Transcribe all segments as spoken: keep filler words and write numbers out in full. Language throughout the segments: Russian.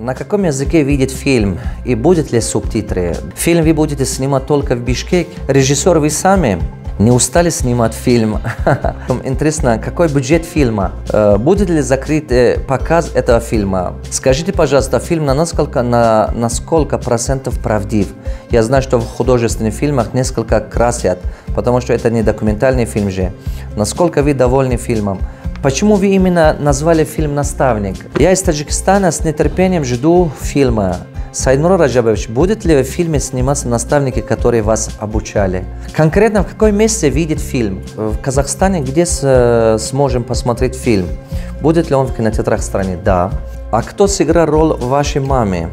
На каком языке видит фильм и будут ли субтитры? Фильм вы будете снимать только в Бишкеке. Режиссер вы сами? Не устали снимать фильм? Интересно, какой бюджет фильма? Будет ли закрыт показ этого фильма? Скажите, пожалуйста, фильм на насколько, на, на сколько процентов правдив? Я знаю, что в художественных фильмах несколько красят, потому что это не документальный фильм же. Насколько вы довольны фильмом? Почему вы именно назвали фильм «Наставник»? Я из Таджикистана, с нетерпением жду фильма. Саидмурод Раджабович, будет ли в фильме сниматься наставники, которые вас обучали? Конкретно в каком месте видит фильм? В Казахстане, где с, сможем посмотреть фильм? Будет ли он в кинотеатрах страны? Да. А кто сыграл роль вашей маме?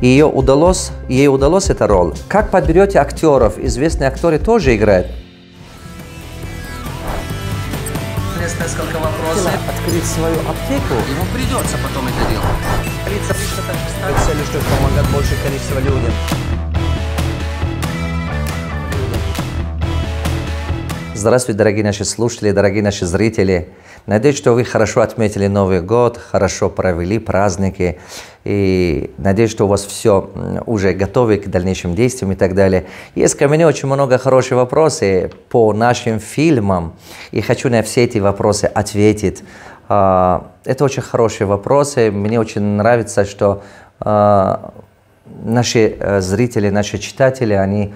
Ее удалось, ей удалось эта роль? Как подберете актеров? Известные актеры тоже играют. Несколько вопросов. Открыть свою аптеку. Ему придется потом это делать. Лица пишет так, что лишь помогает большее количество людям. Здравствуйте, дорогие наши слушатели, дорогие наши зрители. Надеюсь, что вы хорошо отметили Новый год, хорошо провели праздники. И надеюсь, что у вас все уже готово к дальнейшим действиям и так далее. Есть ко мне очень много хороших вопросов по нашим фильмам. И хочу на все эти вопросы ответить. Это очень хорошие вопросы. Мне очень нравится, что наши зрители, наши читатели, они...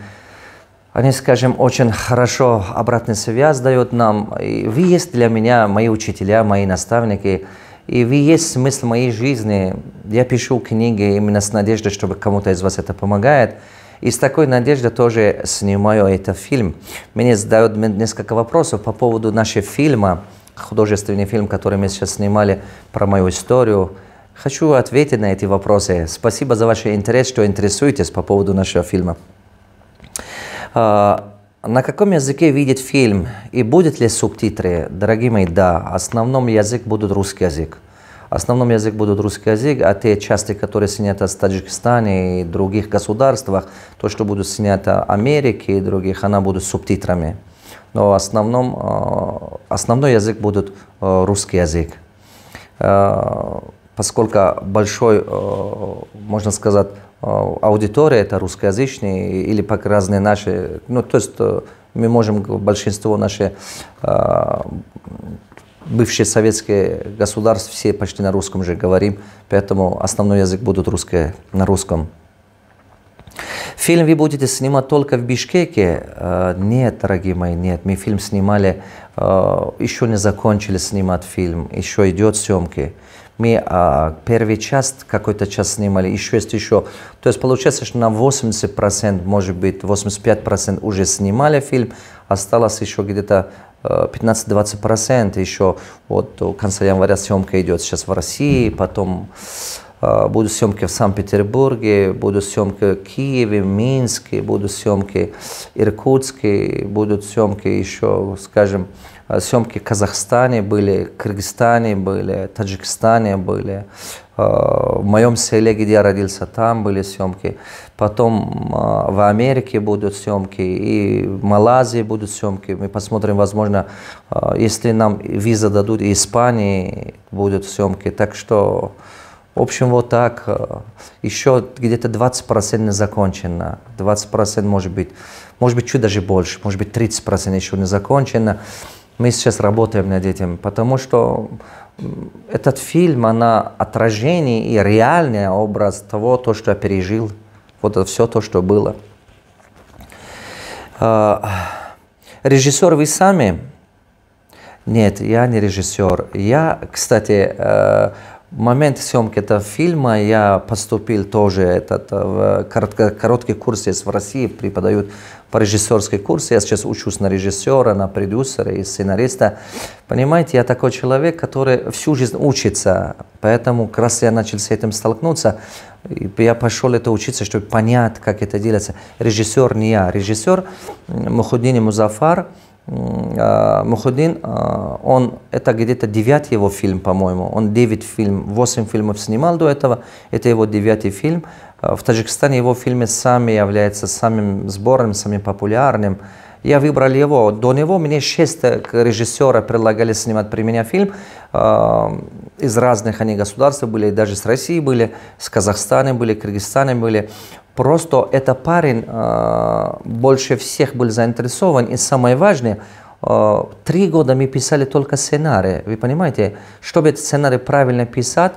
Они, скажем, очень хорошо обратную связь дают нам. И вы есть для меня, мои учителя, мои наставники. И вы есть смысл моей жизни. Я пишу книги именно с надеждой, чтобы кому-то из вас это помогает. И с такой надеждой тоже снимаю этот фильм. Мне задают несколько вопросов по поводу нашего фильма, художественный фильм, который мы сейчас снимали, про мою историю. Хочу ответить на эти вопросы. Спасибо за ваш интерес, что интересуетесь по поводу нашего фильма. На каком языке видит фильм и будут ли субтитры? Дорогие мои, да. Основном язык будут русский язык. Основном язык будут русский язык, а те части, которые сняты в Таджикистане и других государствах, то, что будут сняты в Америке и других, она будут субтитрами. Но в основном, основной язык будут русский язык. Поскольку большой, можно сказать, аудитория это русскоязычные или по разные наши, ну то есть мы можем большинство наши э, бывшие советские государства все почти на русском же говорим, поэтому основной язык будут русские на русском. Фильм вы будете снимать только в Бишкеке? Э, нет, дорогие мои, нет. Мы фильм снимали, э, еще не закончили снимать фильм, еще идет съемки. Мы а, первый час, какой-то час снимали, еще есть еще. То есть получается, что на восемьдесят процентов, может быть, восемьдесят пять процентов уже снимали фильм, осталось еще где-то пятнадцать-двадцать процентов, еще вот до конца января съемка идет сейчас в России, потом а, будут съемки в Санкт-Петербурге, будут съемки в Киеве, Минске, будут съемки в Иркутске, будут съемки еще, скажем, съемки в Казахстане были, в Кыргызстане были, в Таджикистане были. В моем селе, где я родился, там были съемки. Потом в Америке будут съемки, и в Малайзии будут съемки. Мы посмотрим, возможно, если нам виза дадут, и Испании будут съемки. Так что, в общем, вот так. Еще где-то двадцать процентов не закончено. двадцать процентов может быть, может быть, чуть даже больше, может быть, тридцать процентов еще не закончено. Мы сейчас работаем над этим, потому что этот фильм, она отражение и реальный образ того, то, что я пережил. Вот это все то, что было. Режиссер вы сами? Нет, я не режиссер. Я, кстати, в момент съемки этого фильма я поступил тоже этот, в короткий курс есть в России, преподают по режиссерской курсе. Я сейчас учусь на режиссера, на продюсера и сценариста. Понимаете, я такой человек, который всю жизнь учится. Поэтому как раз я начал с этим столкнуться. Я пошел это учиться, чтобы понять, как это делается. Режиссер не я. Режиссер Мухиддини Музаффар. Мухиддин, он, это где-то девятый его фильм, по-моему. Он девять фильмов, восемь фильмов снимал до этого. Это его девятый фильм. В Таджикистане его фильмы сами являются самым сборным, самым популярным. я выбрал его. До него мне шесть режиссеров предлагали снимать при меня фильм. Из разных они государств были, даже с России были, с Казахстана были, Кыргызстана были. Просто этот парень больше всех был заинтересован. И самое важное, три года мы писали только сценарий. Вы понимаете, чтобы этот сценарий правильно писать,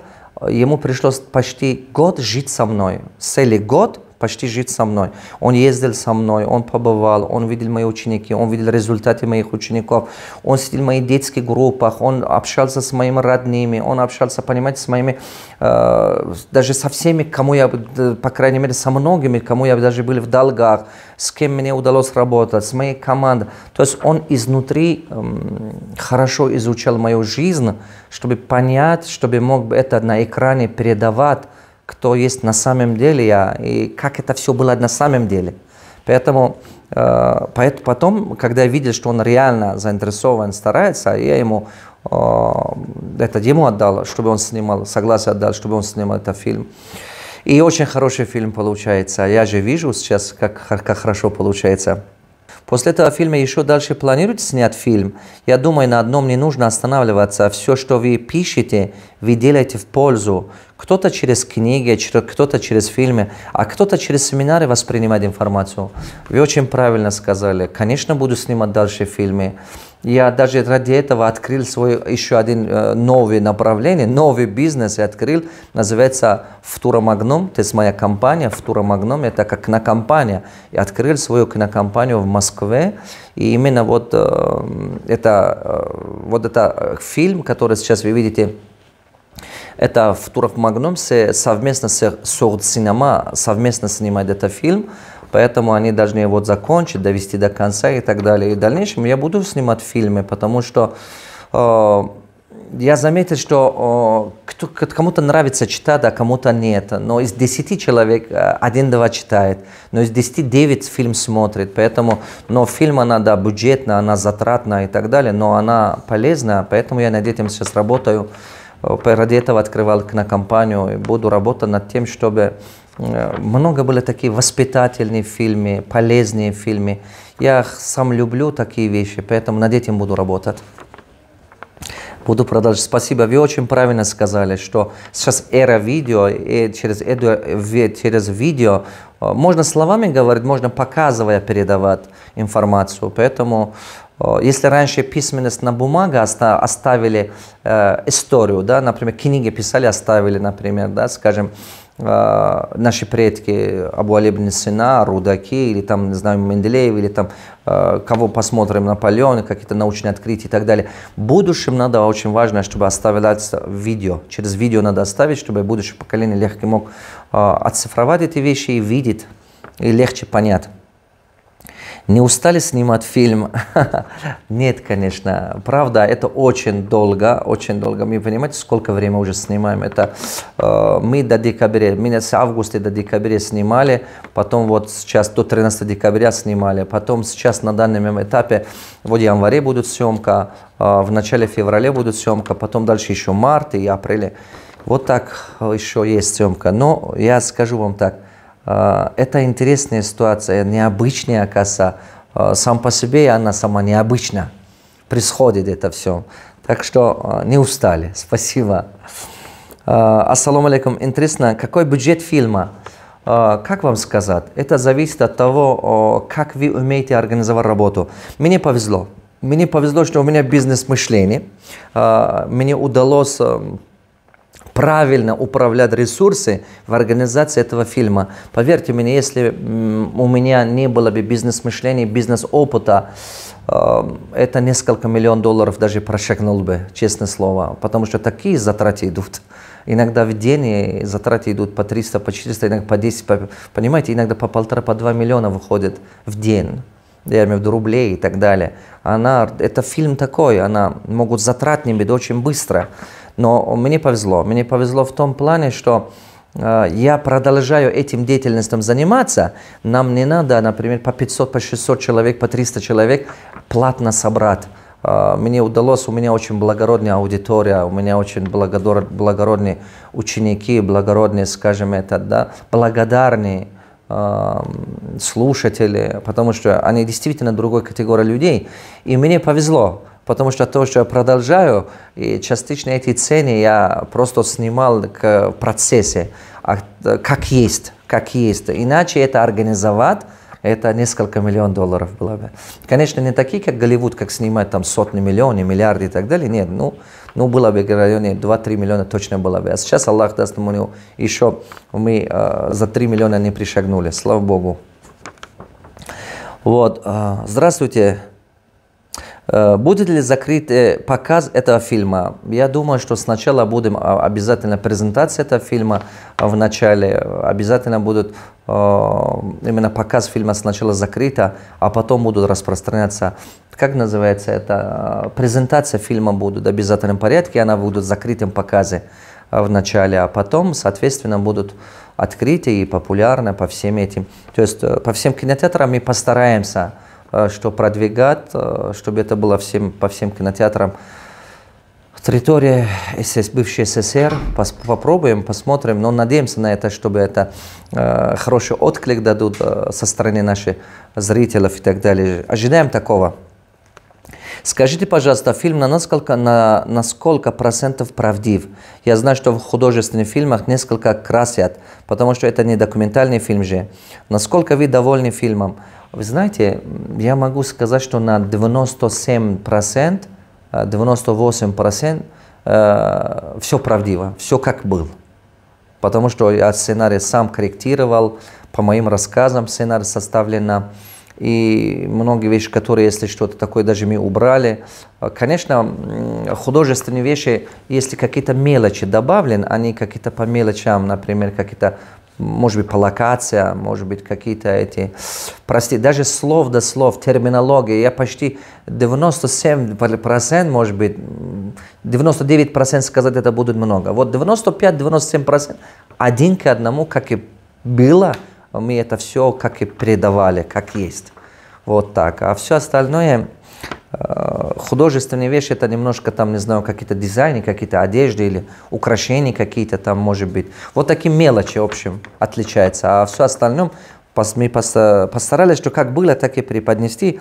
ему пришлось почти год жить со мной. Целый год почти жить со мной. Он ездил со мной, он побывал, он видел мои ученики, он видел результаты моих учеников, он сидел в моих детских группах, он общался с моими родными, он общался, понимаете, с моими, э, даже со всеми, кому я, по крайней мере, со многими, кому я даже был в долгах, с кем мне удалось работать, с моей командой. То есть он изнутри э, хорошо изучал мою жизнь, чтобы понять, чтобы мог это на экране передавать, кто есть на самом деле я, и как это все было на самом деле. Поэтому э, потом, когда я видел, что он реально заинтересован, старается, я ему э, это ему отдал, чтобы он снимал, согласие отдал, чтобы он снимал этот фильм. И очень хороший фильм получается. Я же вижу сейчас, как, как хорошо получается. После этого фильма еще дальше планируете снять фильм? Я думаю, на одном не нужно останавливаться. Все, что вы пишете, вы делаете в пользу. Кто-то через книги, кто-то через фильмы, а кто-то через семинары воспринимает информацию. Вы очень правильно сказали. Конечно, буду снимать дальше фильмы. Я даже ради этого открыл свой еще один э, новый направление, новый бизнес я открыл, называется Фтуромагном, то есть моя компания Фтуромагном, это как кинокомпания. Я открыл свою кинокомпанию в Москве, и именно вот, э, это, э, вот это фильм, который сейчас вы видите, это Фтуромагном совместно с Сурд-синема совместно снимает этот фильм. Поэтому они должны его закончить, довести до конца и так далее. И в дальнейшем я буду снимать фильмы, потому что э, я заметил, что э, кому-то нравится читать, а кому-то нет. Но из десяти человек один-два читает, но из десяти девять фильм смотрит. Поэтому, но фильм, она, да, бюджетная, она затратная и так далее, но она полезна. Поэтому я над этим сейчас работаю. Ради этого открывал кинокомпанию и буду работать над тем, чтобы... Много было такие воспитательные фильмы, полезные фильмы. Я сам люблю такие вещи, поэтому над этим буду работать. Буду продолжать. Спасибо. Вы очень правильно сказали, что сейчас эра видео, и через, через видео можно словами говорить, можно показывая передавать информацию. Поэтому если раньше письменность на бумаге оставили э, историю, да, например, книги писали, оставили, например, да, скажем, наши предки Абу Али ибн Сина, Рудаки, или там, не знаю, Менделеев, или там, кого посмотрим, Наполеон, какие-то научные открытия и так далее. В будущем надо, очень важно, чтобы оставлять видео. Через видео надо оставить, чтобы будущее поколение легко мог оцифровать эти вещи и видеть, и легче понять. Не устали снимать фильм? Нет, конечно. Правда, это очень долго, очень долго. Вы понимаете, сколько времени уже снимаем? Это э, мы до декабря, мы с августа до декабря снимали, потом вот сейчас до тринадцатого декабря снимали, потом сейчас на данном этапе вот в январе будет съемка, э, в начале февраля будет съемка, потом дальше еще март и апрель. Вот так еще есть съемка. Но я скажу вам так. Это интересная ситуация, необычная коса. Сам по себе она сама необычна. Происходит это все. Так что не устали. Спасибо. Ассаламу алейкум. Интересно, какой бюджет фильма? Как вам сказать? Это зависит от того, как вы умеете организовать работу. Мне повезло. Мне повезло, что у меня бизнес-мышление. Мне удалось... правильно управлять ресурсы в организации этого фильма. Поверьте мне, если у меня не было бы бизнес-мышления, бизнес-опыта, это несколько миллион долларов даже прошагнул бы, честное слово. Потому что такие затраты идут. Иногда в день затраты идут по триста, по четыреста, иногда по десять, по, понимаете, иногда по полтора, по два миллиона выходит в день. Я имею в виду рублей и так далее. Она, это фильм такой, она могут затратнее быть очень быстро. Но мне повезло. Мне повезло в том плане, что э, я продолжаю этим деятельностям заниматься. Нам не надо, например, по пятьсот, по шестьсот человек, по триста человек платно собрать. Э, мне удалось, у меня очень благородная аудитория, у меня очень благородные ученики, благородные, скажем это, да, благодарные слушатели, потому что они действительно другой категории людей. И мне повезло, потому что то, что я продолжаю, и частично эти цены я просто снимал к процессе, как есть, как есть. Иначе это организовать, это несколько миллионов долларов было бы. Конечно, не такие, как Голливуд, как снимать там сотни миллионов, миллиарды и так далее. Нет, ну, ну было бы в районе два-три миллиона точно было бы. А сейчас, Аллах даст ему, еще мы э, за три миллиона не пришагнули, слава Богу. Вот, э, здравствуйте. Будет ли закрыт показ этого фильма? Я думаю, что сначала будем обязательно презентация этого фильма в начале. Обязательно будут именно показ фильма сначала закрыта, а потом будут распространяться. Как называется это? Презентация фильма будут в обязательном порядке. Она будет в закрытом показе в начале, а потом, соответственно, будут открыты и популярны по всем этим. То есть по всем кинотеатрам мы постараемся, что продвигать, чтобы это было всем, по всем кинотеатрам. Территория СС, бывшей СССР, пос, попробуем, посмотрим, но надеемся на это, чтобы это э, хороший отклик дадут э, со стороны наших зрителей и так далее. Ожидаем такого. Скажите, пожалуйста, фильм на насколько, на, на сколько процентов правдив? Я знаю, что в художественных фильмах несколько красят, потому что это не документальный фильм же. Насколько вы довольны фильмом? Вы знаете, я могу сказать, что на девяносто семь процентов, девяносто восемь процентов э, все правдиво, все как было. Потому что я сценарий сам корректировал, по моим рассказам сценарий составлен. И многие вещи, которые, если что-то такое, даже мы убрали. Конечно, художественные вещи, если какие-то мелочи добавлены, они какие-то по мелочам, например, какие-то, может быть, по локациям, может быть, какие-то эти... Прости, даже слов до слов, терминология, я почти девяносто семь процентов, может быть, девяносто девять процентов сказать это будет много. Вот девяносто пять — девяносто семь процентов один к одному, как и было, мы это все как и передавали, как есть. Вот так. А все остальное, художественные вещи, это немножко там, не знаю, какие-то дизайны, какие-то одежды или украшения какие-то там, может быть. Вот такие мелочи, в общем, отличаются. А все остальное мы постарались, что как было, так и преподнести,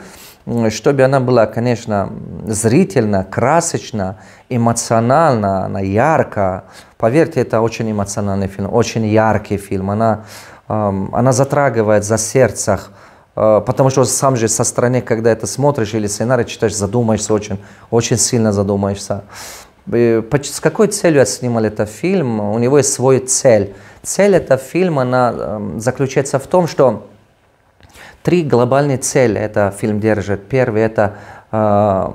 чтобы она была, конечно, зрительно, красочно, эмоционально, она ярко. Поверьте, это очень эмоциональный фильм, очень яркий фильм. Она она затрагивает за сердце, потому что сам же со стороны, когда это смотришь или сценарий читаешь, задумаешься очень, очень сильно задумаешься. С какой целью я снимал этот фильм? У него есть свой цель. Цель этого фильма, она заключается в том, что три глобальные цели этот фильм держит. Первый – это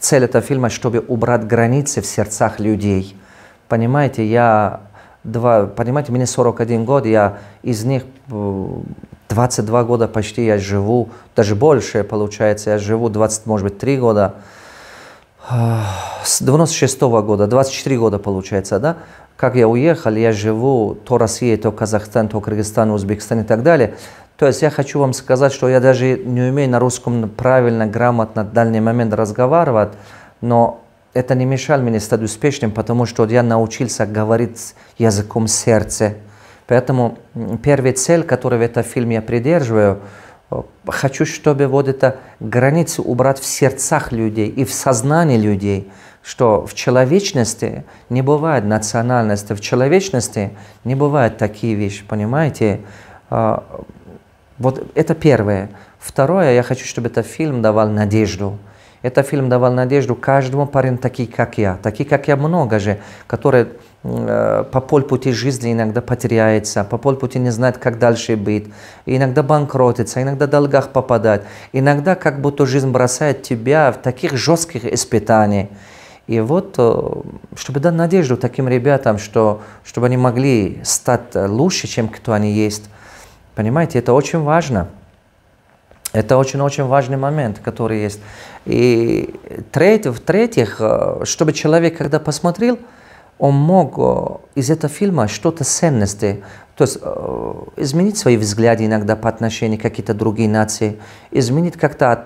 цель этого фильма, чтобы убрать границы в сердцах людей. Понимаете, я... Два, понимаете, мне сорок один год, я из них двадцать два года почти я живу, даже больше получается, я живу двадцать, может быть, три года, с девяносто шестого года, двадцать четыре года получается, да? Как я уехал, я живу то Россия, то Казахстан, то Кыргызстан, Узбекистан и так далее. То есть я хочу вам сказать, что я даже не умею на русском правильно, грамотно, в данный момент разговаривать, но... Это не мешало мне стать успешным, потому что я научился говорить языком сердца. Поэтому первая цель, которую в этом фильме я придерживаю, хочу, чтобы вот это границу убрать в сердцах людей и в сознании людей, что в человечности не бывает национальности, в человечности не бывают такие вещи, понимаете? Вот это первое. Второе, я хочу, чтобы этот фильм давал надежду. Этот фильм давал надежду каждому парню, такие как я. Такие как я много же, которые э, по полпути жизни иногда потеряются, по полпути не знают, как дальше быть. Иногда банкротятся, иногда в долгах попадают. Иногда как будто жизнь бросает тебя в таких жестких испытаниях. И вот, э, чтобы дать надежду таким ребятам, что, чтобы они могли стать лучше, чем кто они есть. Понимаете, это очень важно. Это очень-очень важный момент, который есть. И в-третьих, чтобы человек, когда посмотрел, он мог из этого фильма что-то ценности, то есть изменить свои взгляды иногда по отношению к каким-то другим нациям, изменить как-то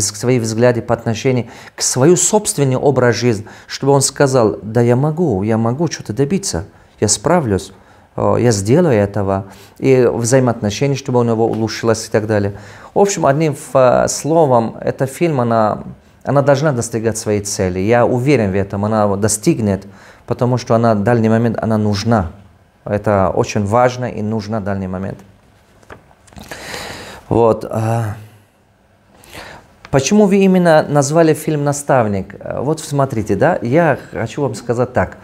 свои взгляды по отношению к своему собственному образу жизни, чтобы он сказал, да я могу, я могу что-то добиться, я справлюсь. я сделаю этого, и взаимоотношения, чтобы у него улучшилось и так далее. В общем, одним словом, этот фильм, она, она должна достигать своей цели. Я уверен в этом, она достигнет, потому что она в данный момент она нужна. Это очень важно и нужно в данный момент. Вот. Почему вы именно назвали фильм «Наставник»? Вот смотрите, да, я хочу вам сказать так.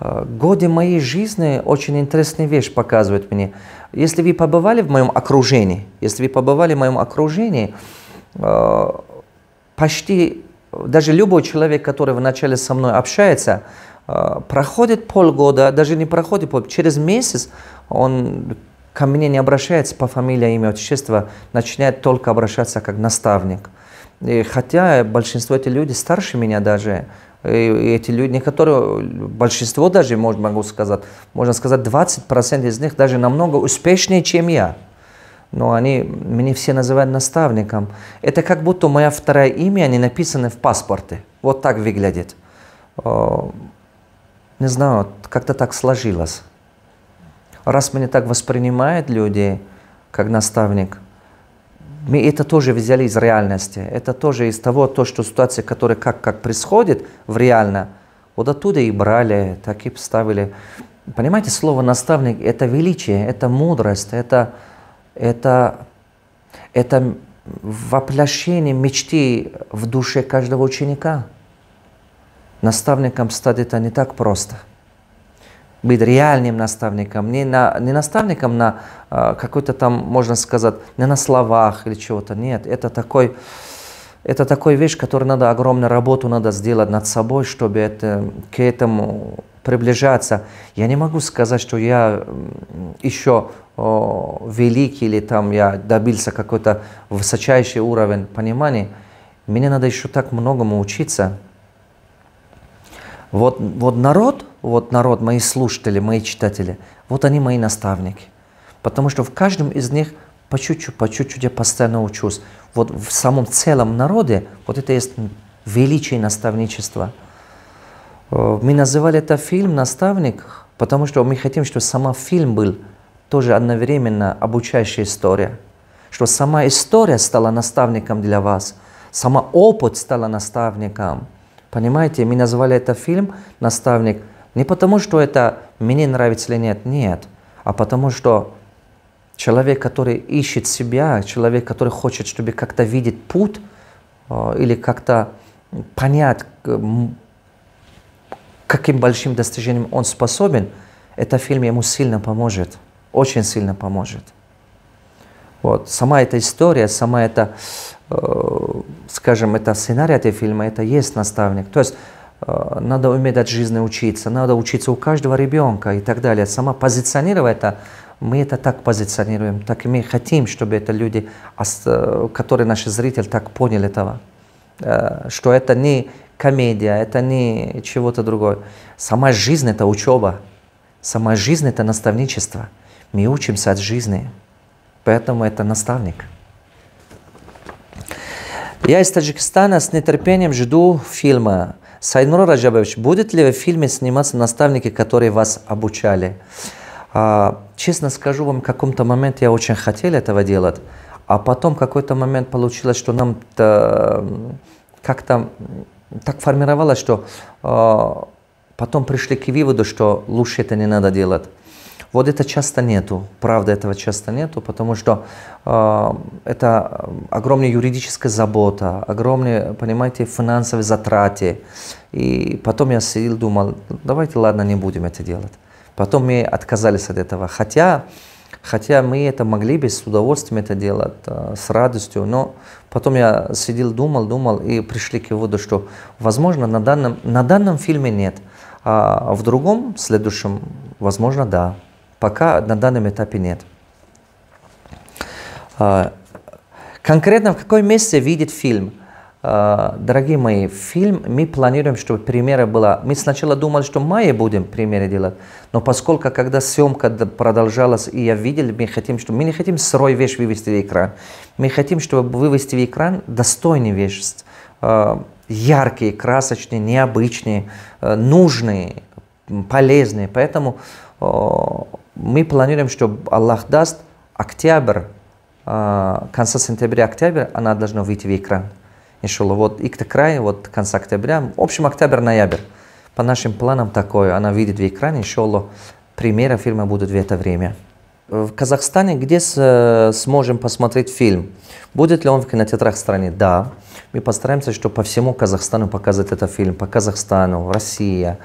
Годы моей жизни очень интересную вещь показывают мне. Если вы побывали в моем окружении, если вы побывали в моем окружении, почти даже любой человек, который вначале со мной общается, проходит полгода, даже не проходит полгода, через месяц он ко мне не обращается по фамилии, имя, отчество, начинает только обращаться как наставник. И хотя большинство этих людей старше меня даже, и эти люди, некоторые, большинство даже, могу сказать, можно сказать, двадцать процентов из них даже намного успешнее, чем я. Но они меня все называют наставником. Это как будто мое второе имя, они написаны в паспорте. Вот так выглядит. Не знаю, как-то так сложилось. Раз меня так воспринимают люди, как наставник, мы это тоже взяли из реальности. Это тоже из того, то, что ситуация, которая как, как происходит в реально, вот оттуда и брали, так и поставили. Понимаете, слово «наставник» — это величие, это мудрость, это, это, это воплощение мечты в душе каждого ученика. Наставником стать это не так просто. Быть реальным наставником, не, на, не наставником на э, какой-то там, можно сказать, не на словах или чего-то, нет. Это такой, это такой вещь, которую надо, огромную работу надо сделать над собой, чтобы это, к этому приближаться. Я не могу сказать, что я еще о, великий или там я добился какой-то высочайший уровень понимания. Мне надо еще так многому учиться. Вот, вот народ, вот народ, мои слушатели, мои читатели, вот они мои наставники. Потому что в каждом из них по чуть-чуть, по чуть-чуть я постоянно учусь. Вот в самом целом народе, вот это есть величие наставничества. Мы называли это фильм «Наставник», потому что мы хотим, чтобы сама фильм был тоже одновременно обучающая история. Что сама история стала наставником для вас, сама опыт стала наставником. Понимаете, мы назвали это фильм «Наставник» не потому, что это мне нравится или нет, нет, а потому что человек, который ищет себя, человек, который хочет, чтобы как-то видеть путь или как-то понять, каким большим достижением он способен, этот фильм ему сильно поможет, очень сильно поможет. Вот. Сама эта история, сама эта, э, скажем, это сценарий этого фильма, это есть наставник. То есть э, надо уметь от жизни учиться, надо учиться у каждого ребенка и так далее. Сама позиционировая это, мы это так позиционируем, так и мы хотим, чтобы это люди, которые наши зрители, так поняли этого. Э, что это не комедия, это не чего-то другое. Сама жизнь – это учеба, сама жизнь – это наставничество. Мы учимся от жизни. Поэтому это наставник. Я из Таджикистана с нетерпением жду фильма. Саидмурод Раджабович, будет ли в фильме сниматься наставники, которые вас обучали? А, честно скажу вам, в каком-то момент я очень хотел этого делать, а потом в какой-то момент получилось, что нам как-то так формировалось, что а, потом пришли к выводу, что лучше это не надо делать. Вот это часто нету, правда этого часто нету, потому что э, это огромная юридическая забота, огромные, понимаете, финансовые затраты. И потом я сидел, думал, давайте, ладно, не будем это делать. Потом мы отказались от этого, хотя, хотя мы это могли бы с удовольствием это делать, с радостью, но потом я сидел, думал, думал и пришли к выводу, что, возможно, на данном, на данном фильме нет, а в другом, в следующем, возможно, да. Пока на данном этапе нет. Конкретно в каком месте видит фильм? Дорогие мои, фильм мы планируем, чтобы премьера была. Мы сначала думали, что в мае будем премьеры делать, но поскольку когда съемка продолжалась, и я видел, мы хотим, что мы не хотим сырой вещь вывести в экран. Мы хотим, чтобы вывести в экран достойные вещи, яркие, красочные, необычные, нужные, полезные. Поэтому мы планируем, что Аллах даст, октябрь, конца сентября, октябрь, она должна выйти в экран. Иншалла, вот Икта край, вот конца октября, в общем, октябрь-ноябрь. По нашим планам такое, она выйдет в экран, иншалла, премьера фильма будет в это время. В Казахстане где сможем посмотреть фильм? Будет ли он в кинотеатрах страны? Да. Мы постараемся, чтобы по всему Казахстану показать этот фильм. По Казахстану, Россия,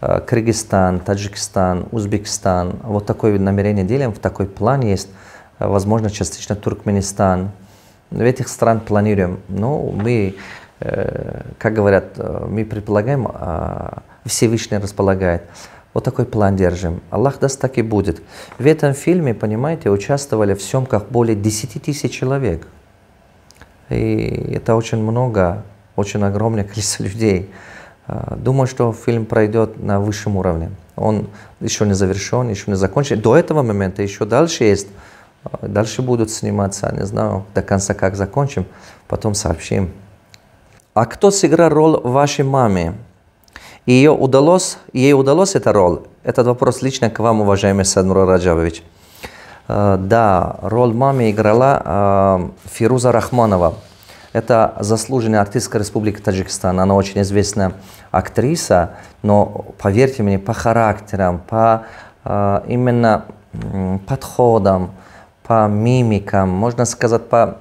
Кыргызстан, Таджикистан, Узбекистан. Вот такое намерение делаем, в такой план есть. Возможно, частично Туркменистан. В этих стран планируем. Но мы, как говорят, мы предполагаем, Всевышний располагает. Вот такой план держим. Аллах даст, так и будет. В этом фильме, понимаете, участвовали в съемках более десяти тысяч человек. И это очень много, очень огромное количество людей. Думаю, что фильм пройдет на высшем уровне. Он еще не завершен, еще не закончен. До этого момента еще дальше есть. Дальше будут сниматься, не знаю, до конца как закончим, потом сообщим. А кто сыграл роль вашей маме? Ее удалось, ей удалось эта роль? Этот вопрос лично к вам, уважаемый Саидмурод Раджабович. Да, роль мамы играла Фируза Рахманова. Это заслуженная артистка Республики Таджикистан. Она очень известная актриса, но, поверьте мне, по характерам, по именно подходам, по мимикам, можно сказать, по...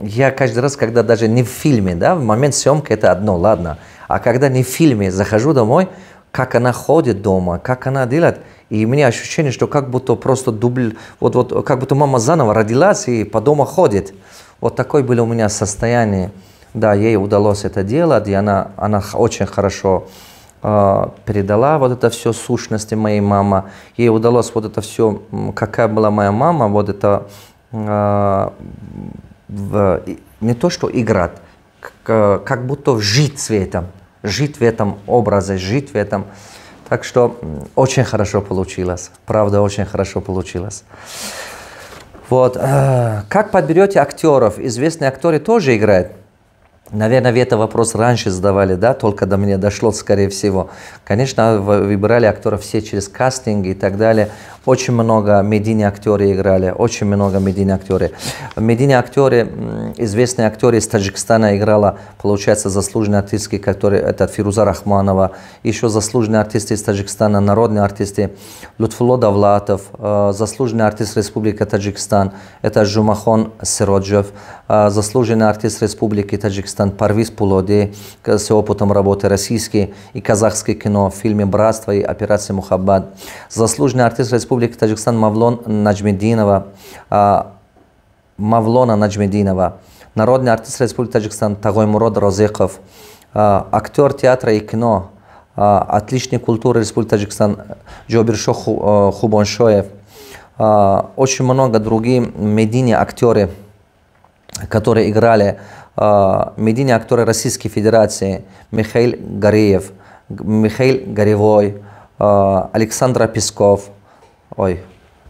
Я каждый раз, когда даже не в фильме, да, в момент съемки это одно, ладно. А когда не в фильме, захожу домой, как она ходит дома, как она делает, и у меня ощущение, что как будто просто дубль, вот, вот, как будто мама заново родилась и по дому ходит. Вот такое было у меня состояние. Да, ей удалось это делать, и она, она очень хорошо э, передала вот это все сущности моей мамы. Ей удалось вот это все, какая была моя мама, вот это... Э, В, не то что играть, как, как будто жить светом, жить в этом образе, жить в этом. Так что очень хорошо получилось, правда, очень хорошо получилось. Вот. Как подберете актеров? Известные актеры тоже играют. Наверное, вы этот вопрос раньше задавали, да, только до меня дошло, скорее всего. Конечно, выбирали актеров все через кастинги и так далее. Очень много медиа-актеры играли, очень много медиа-актеры. Медиа-актеры, известные актеры из Таджикистана играла, получается, заслуженные артистки, которые, это Фируза Рахманова, еще заслуженные артисты из Таджикистана, народные артисты, Лутфулло Давлатов, заслуженный артист Республики Таджикистан, это Жумахон Сероджиев, заслуженный артист Республики Таджикистан, Парвис Пулоди, с опытом работы российский и казахский кино, в фильме «Братство» и «Операция Мухаббат», заслуженный артист Республики Таджикистан Мавлона Наджимидинова, Мавлона Наджимидинова, народный артист Республики Таджикистан Тагой Мурод Розехов, актер театра и кино, отличник культуры Республики Таджикистан Джо Биршо Хубоншоев, очень много других медиа-актеры, которые играли, медиа-актеры Российской Федерации, Михаил Гареев, Михаил Горевой, Александр Песков, Ой,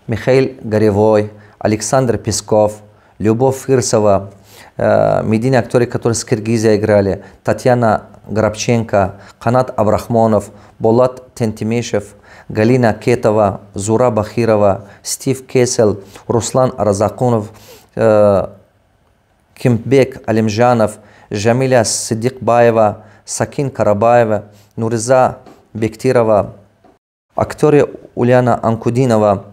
Михаил Горевой, Александр Песков, Любовь Фирсова, э, медийные актеры, которые с Киргизии играли, Татьяна Грабченко, Канат Абрахмонов, Болат Тентимешев, Галина Кетова, Зура Бахирова, Стив Кессел, Руслан Разакунов, э, Кимбек Алимжанов, Жамиля Сидикбаева, Сакин Карабаева, Нуриза Бектирова, актеры Ульяна Анкудинова,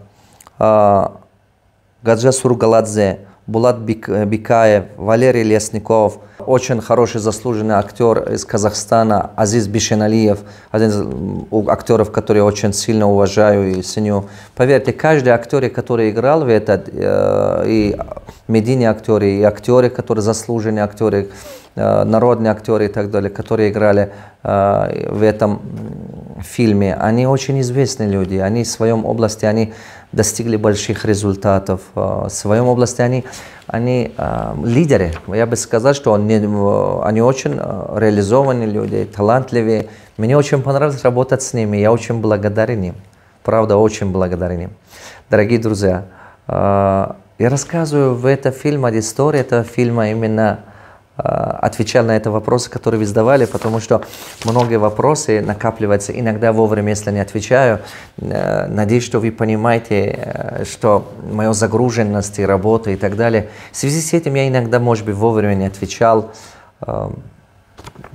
Гаджа Сургаладзе, Булат Бикаев, Валерий Лесников, очень хороший заслуженный актер из Казахстана Азиз Бишиналиев, один из актеров, которые очень сильно уважаю и ценю. Поверьте, каждый актер, который играл в этот, и медийные актеры, и актеры, которые заслуженные актеры, народные актеры и так далее, которые играли э, в этом фильме, они очень известные люди, они в своем области, они достигли больших результатов, э, в своем области они, они э, лидеры, я бы сказал, что они, они очень реализованные люди, талантливые, мне очень понравилось работать с ними, я очень благодарен им, правда, очень благодарен им. Дорогие друзья, э, я рассказываю в этом фильме историю этого фильма именно отвечал на эти вопросы, которые вы задавали, потому что многие вопросы накапливаются иногда вовремя, если не отвечаю. Надеюсь, что вы понимаете, что моя загруженность и работа и так далее. В связи с этим я иногда, может быть, вовремя не отвечал.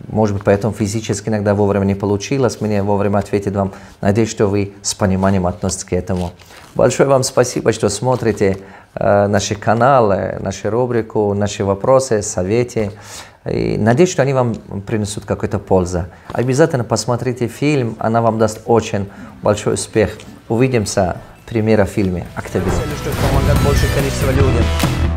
Может быть, поэтому физически иногда вовремя не получилось мне вовремя ответить вам. Надеюсь, что вы с пониманием относитесь к этому. Большое вам спасибо, что смотрите э, наши каналы, нашу рубрику, наши вопросы, советы. И надеюсь, что они вам принесут какую-то пользу. Обязательно посмотрите фильм, она вам даст очень большой успех. Увидимся, премьера в фильме «Октябрь». Больше количества людей.